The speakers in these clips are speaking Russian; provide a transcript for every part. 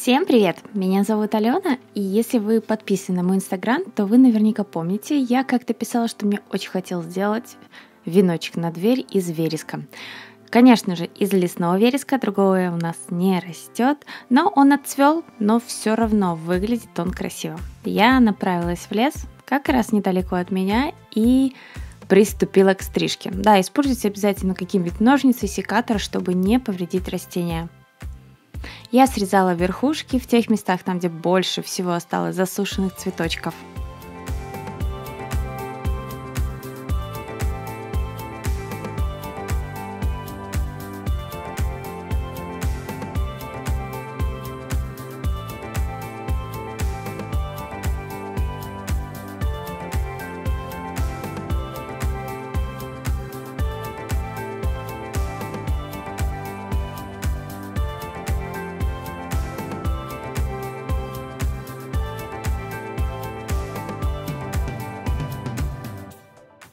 Всем привет! Меня зовут Алена, и если вы подписаны на мой инстаграм, то вы наверняка помните, я как-то писала, что мне очень хотелось сделать веночек на дверь из вереска. Конечно же, из лесного вереска, другого у нас не растет, но он отцвел, но все равно выглядит он красиво. Я направилась в лес, как раз недалеко от меня, и приступила к стрижке. Да, используйте обязательно какие-нибудь ножницы, секатор, чтобы не повредить растения. Я срезала верхушки в тех местах, там, где больше всего осталось засушенных цветочков.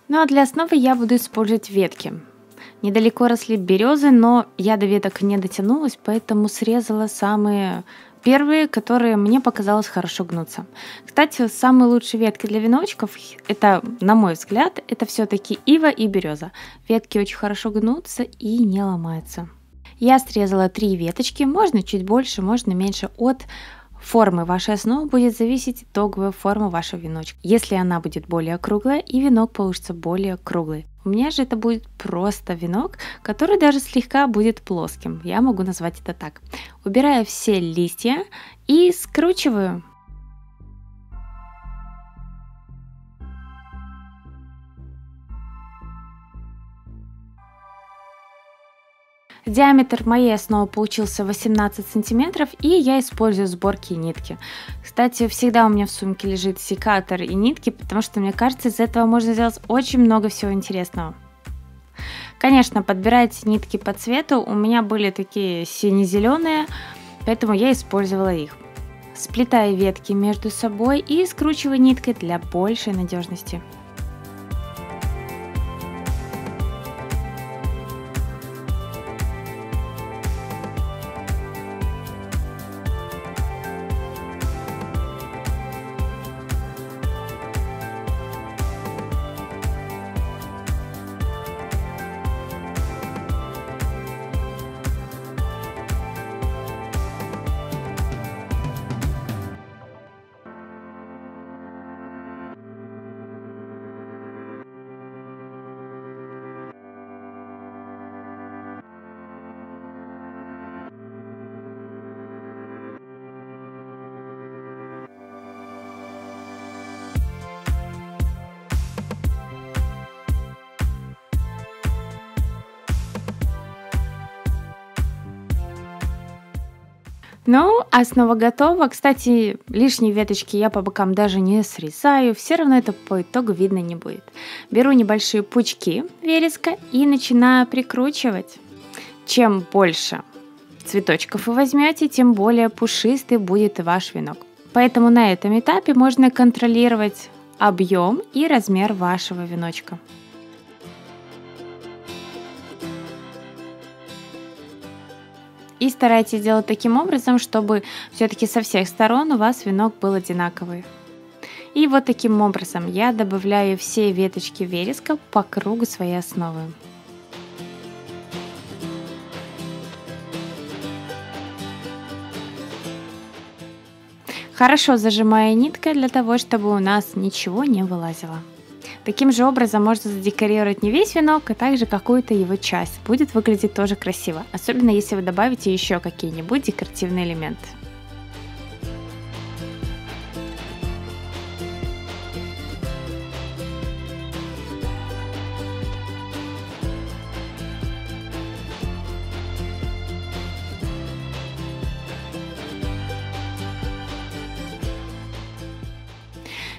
Ну а для основы я буду использовать ветки. Недалеко росли березы, но я до веток не дотянулась, поэтому срезала самые первые, которые мне показалось хорошо гнутся. Кстати, самые лучшие ветки для веночков, это, на мой взгляд, это все-таки ива и береза. Ветки очень хорошо гнутся и не ломаются. Я срезала 3 веточки, можно чуть больше, можно меньше, от формы вашей основы будет зависеть итоговая форма вашего веночка. Если она будет более круглая, и венок получится более круглый. У меня же это будет просто венок, который даже слегка будет плоским. Я могу назвать это так. Убираю все листья и скручиваю. Диаметр моей основы получился 18 сантиметров, и я использую сборки и нитки. Кстати, всегда у меня в сумке лежит секатор и нитки, потому что, мне кажется, из этого можно сделать очень много всего интересного. Конечно, подбирайте нитки по цвету, у меня были такие сине-зеленые, поэтому я использовала их. Сплетаю ветки между собой и скручиваю ниткой для большей надежности. Ну, основа готова. Кстати, лишние веточки я по бокам даже не срезаю, все равно это по итогу видно не будет. Беру небольшие пучки вереска и начинаю прикручивать. Чем больше цветочков вы возьмете, тем более пушистый будет и ваш венок. Поэтому на этом этапе можно контролировать объем и размер вашего веночка. И старайтесь делать таким образом, чтобы все-таки со всех сторон у вас венок был одинаковый. И вот таким образом я добавляю все веточки вереска по кругу своей основы. Хорошо зажимаю ниткой для того, чтобы у нас ничего не вылазило. Таким же образом можно задекорировать не весь венок, а также какую-то его часть. Будет выглядеть тоже красиво, особенно если вы добавите еще какие-нибудь декоративные элементы.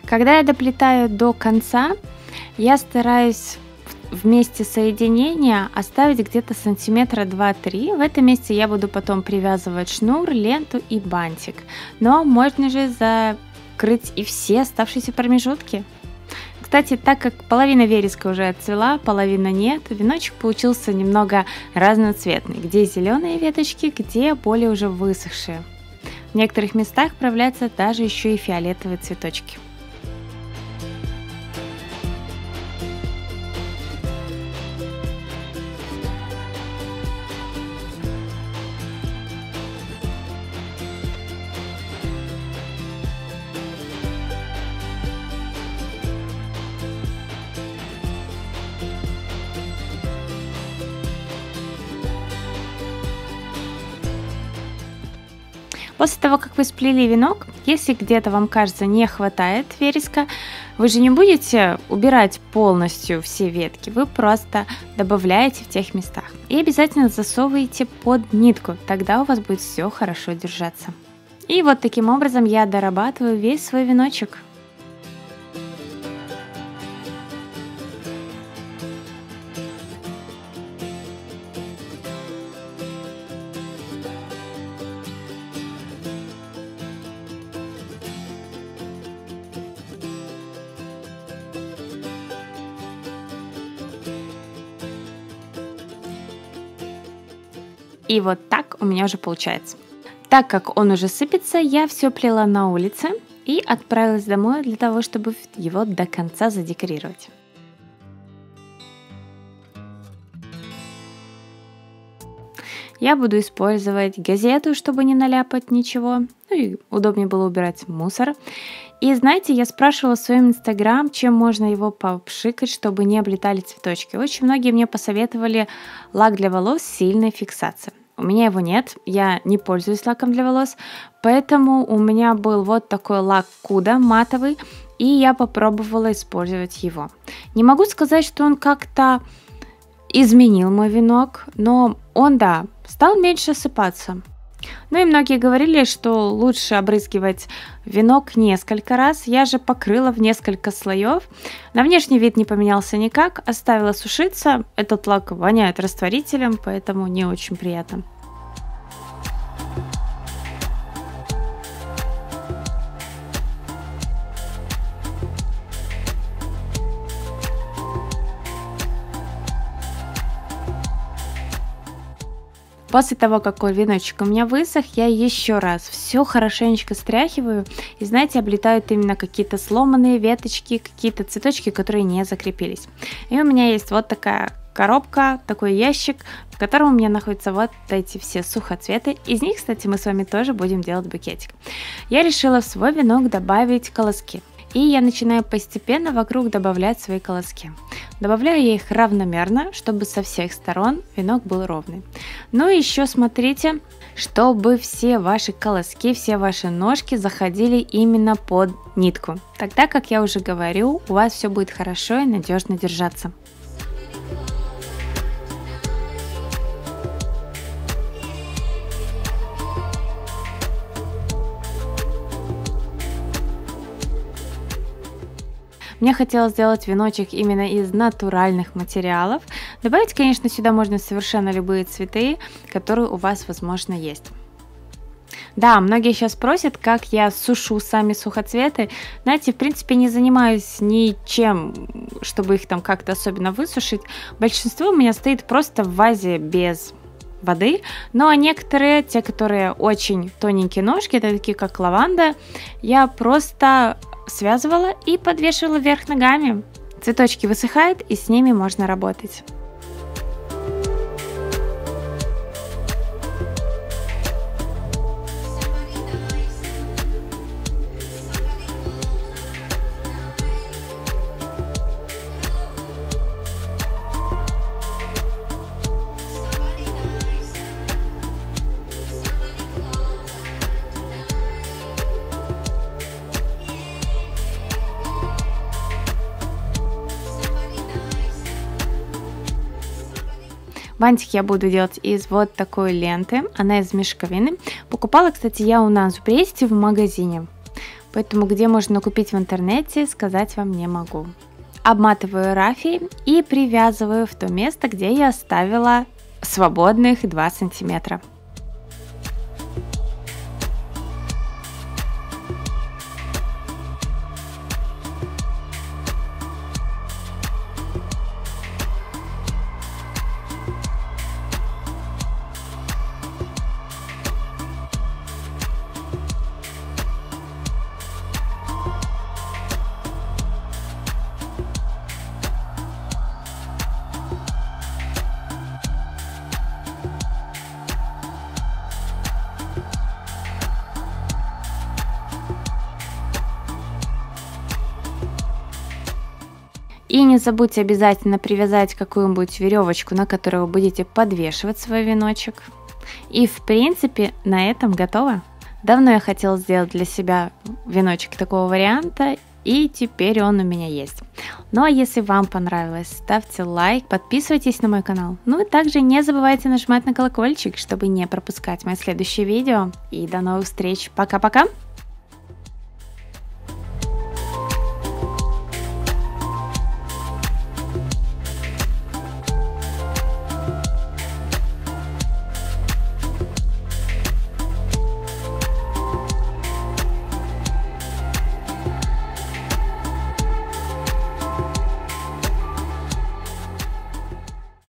Когда я доплетаю до конца, я стараюсь в месте соединения оставить где-то сантиметра 2-3. В этом месте я буду потом привязывать шнур, ленту и бантик. Но можно же закрыть и все оставшиеся промежутки. Кстати, так как половина вереска уже отцвела, половина нет, веночек получился немного разноцветный. Где зеленые веточки, где более уже высохшие. некоторых местах проявляются даже еще и фиолетовые цветочки. После того, как вы сплели венок, если где-то вам кажется не хватает вереска, вы же не будете убирать полностью все ветки, вы просто добавляете в тех местах. И обязательно засовываете под нитку, тогда у вас будет все хорошо держаться. И вот таким образом я дорабатываю весь свой веночек. И вот так у меня уже получается. Так как он уже сыпется, я все плела на улице и отправилась домой для того, чтобы его до конца задекорировать. Я буду использовать газету, чтобы не наляпать ничего. Ну и удобнее было убирать мусор. И знаете, я спрашивала в своем инстаграм, чем можно его попшикать, чтобы не облетали цветочки. Очень многие мне посоветовали лак для волос с сильной фиксацией. У меня его нет, я не пользуюсь лаком для волос, поэтому у меня был вот такой лак Kuda матовый, и я попробовала использовать его. Не могу сказать, что он как-то изменил мой венок, но он, да, стал меньше осыпаться. Ну и многие говорили, что лучше обрызгивать венок несколько раз. Я же покрыла в несколько слоев. На внешний вид не поменялся никак. Оставила сушиться. Этот лак воняет растворителем, поэтому не очень приятно. После того, как веночек у меня высох, я еще раз все хорошенечко стряхиваю. И знаете, облетают именно какие-то сломанные веточки, какие-то цветочки, которые не закрепились. И у меня есть вот такая коробка, такой ящик, в котором у меня находятся вот эти все сухоцветы. Из них, кстати, мы с вами тоже будем делать букетик. Я решила в свой венок добавить колоски. И я начинаю постепенно вокруг добавлять свои колоски. Добавляю я их равномерно, чтобы со всех сторон венок был ровный. Ну и еще смотрите, чтобы все ваши колоски, все ваши ножки заходили именно под нитку. Тогда, как я уже говорю, у вас все будет хорошо и надежно держаться. Мне хотелось сделать веночек именно из натуральных материалов. Добавить, конечно, сюда можно совершенно любые цветы, которые у вас, возможно, есть. Да, многие сейчас просят, как я сушу сами сухоцветы. Знаете, в принципе, не занимаюсь ничем, чтобы их там как-то особенно высушить. Большинство у меня стоит просто в вазе без воды, ну а некоторые, те, которые очень тоненькие ножки, это такие как лаванда, я просто связывала и подвешивала вверх ногами. Цветочки высыхают, и с ними можно работать. Бантик я буду делать из вот такой ленты, она из мешковины. Покупала, кстати, я у нас в Бресте в магазине, поэтому где можно купить в интернете, сказать вам не могу. Обматываю рафией и привязываю в то место, где я оставила свободных 2 сантиметра. И не забудьте обязательно привязать какую-нибудь веревочку, на которую вы будете подвешивать свой веночек. И в принципе на этом готово. Давно я хотела сделать для себя веночек такого варианта, и теперь он у меня есть. Ну а если вам понравилось, ставьте лайк, подписывайтесь на мой канал. Ну и также не забывайте нажимать на колокольчик, чтобы не пропускать мои следующие видео. И до новых встреч, пока-пока!